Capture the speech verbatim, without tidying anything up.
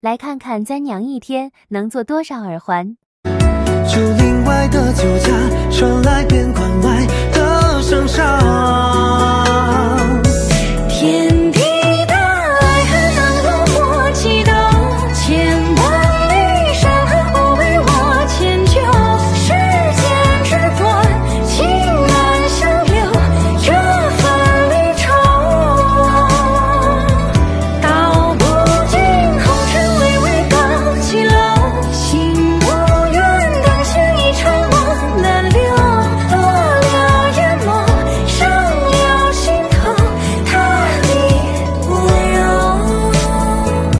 来看看簪娘一天能做多少耳环。竹林外的酒家，传来边关外的声哨。